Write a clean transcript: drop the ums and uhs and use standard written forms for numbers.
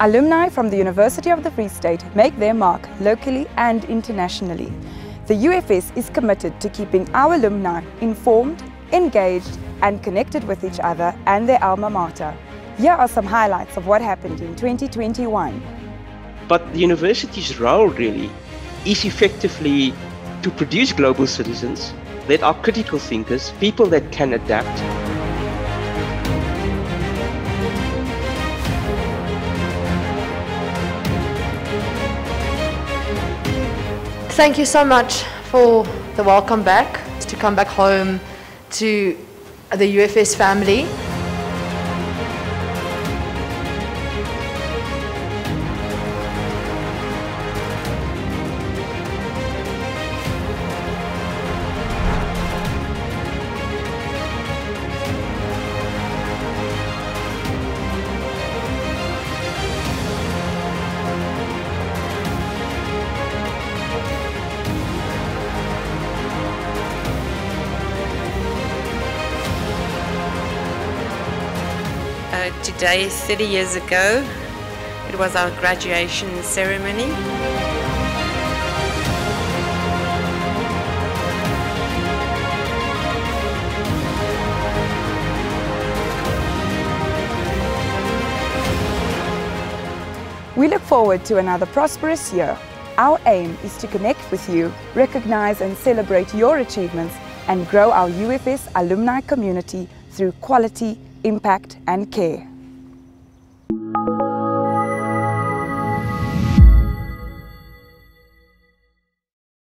Alumni from the University of the Free State make their mark locally and internationally. The UFS is committed to keeping our alumni informed, engaged and connected with each other and their alma mater. Here are some highlights of what happened in 2021. But the university's role really is effectively to produce global citizens that are critical thinkers, people that can adapt. Thank you so much for the welcome back, to come back home to the UFS family. Today, 30 years ago, it was our graduation ceremony. We look forward to another prosperous year. Our aim is to connect with you, recognize and celebrate your achievements, and grow our UFS alumni community through quality, impact and care.